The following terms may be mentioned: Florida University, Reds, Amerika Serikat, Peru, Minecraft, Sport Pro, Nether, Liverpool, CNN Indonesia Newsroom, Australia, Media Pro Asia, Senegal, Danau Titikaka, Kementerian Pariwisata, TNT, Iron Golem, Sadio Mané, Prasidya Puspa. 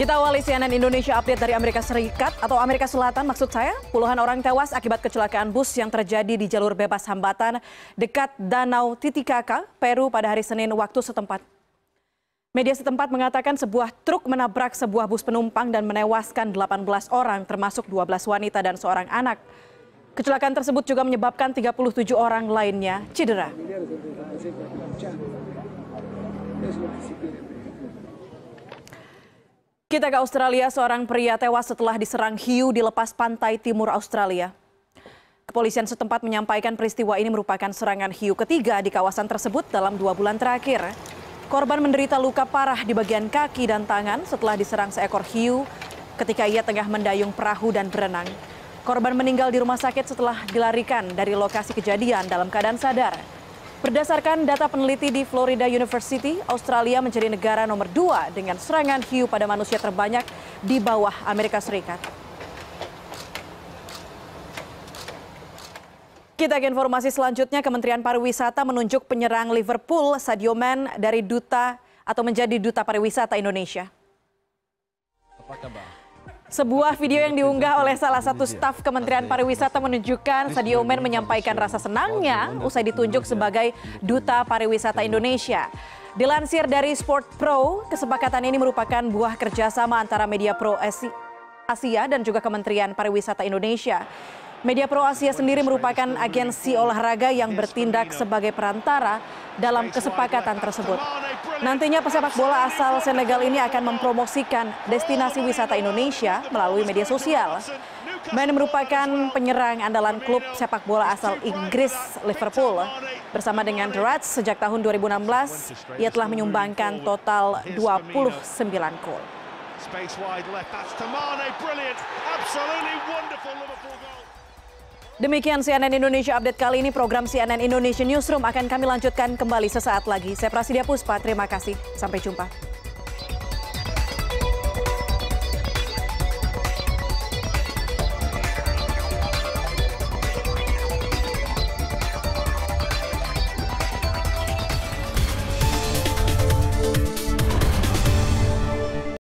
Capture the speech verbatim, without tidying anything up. Kita awali C N N Indonesia update dari Amerika Serikat atau Amerika Selatan maksud saya. Puluhan orang tewas akibat kecelakaan bus yang terjadi di jalur bebas hambatan dekat Danau Titikaka, Peru pada hari Senin waktu setempat. Media setempat mengatakan sebuah truk menabrak sebuah bus penumpang dan menewaskan delapan belas orang termasuk dua belas wanita dan seorang anak. Kecelakaan tersebut juga menyebabkan tiga puluh tujuh orang lainnya cedera. Kita ke Australia, seorang pria tewas setelah diserang hiu di lepas pantai timur Australia. Kepolisian setempat menyampaikan peristiwa ini merupakan serangan hiu ketiga di kawasan tersebut dalam dua bulan terakhir. Korban menderita luka parah di bagian kaki dan tangan setelah diserang seekor hiu ketika ia tengah mendayung perahu dan berenang. Korban meninggal di rumah sakit setelah dilarikan dari lokasi kejadian dalam keadaan sadar. Berdasarkan data peneliti di Florida University, Australia menjadi negara nomor dua dengan serangan hiu pada manusia terbanyak di bawah Amerika Serikat. Kita ke informasi selanjutnya, Kementerian Pariwisata menunjuk penyerang Liverpool, Sadio Mané, dari duta atau menjadi duta pariwisata Indonesia. Sebuah video yang diunggah oleh salah satu staf Kementerian Pariwisata menunjukkan Sadio Mané menyampaikan rasa senangnya usai ditunjuk sebagai Duta Pariwisata Indonesia. Dilansir dari Sport Pro, kesepakatan ini merupakan buah kerjasama antara Media Pro Asia dan juga Kementerian Pariwisata Indonesia. Media Pro Asia sendiri merupakan agensi olahraga yang bertindak sebagai perantara dalam kesepakatan tersebut. Nantinya pesepak bola asal Senegal ini akan mempromosikan destinasi wisata Indonesia melalui media sosial. Mané merupakan penyerang andalan klub sepak bola asal Inggris Liverpool. Bersama dengan The Reds sejak tahun dua ribu enam belas, ia telah menyumbangkan total dua puluh sembilan gol. Demikian C N N Indonesia update kali ini. Program C N N Indonesia Newsroom akan kami lanjutkan kembali sesaat lagi. Saya Prasidya Puspa, terima kasih. Sampai jumpa.